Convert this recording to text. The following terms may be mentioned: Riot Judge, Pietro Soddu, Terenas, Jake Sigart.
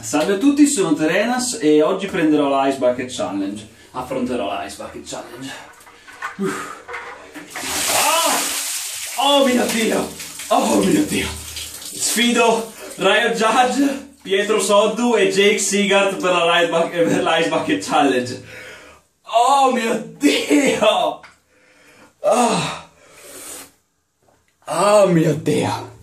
Salve a tutti, sono Terenas e oggi prenderò l'Ice Bucket Challenge. Affronterò l'Ice Bucket Challenge. Oh mio Dio! Oh mio Dio! Sfido Riot Judge, Pietro Soddu e Jake Sigart per l'Ice Bucket Challenge. Oh mio Dio! Oh mio Dio!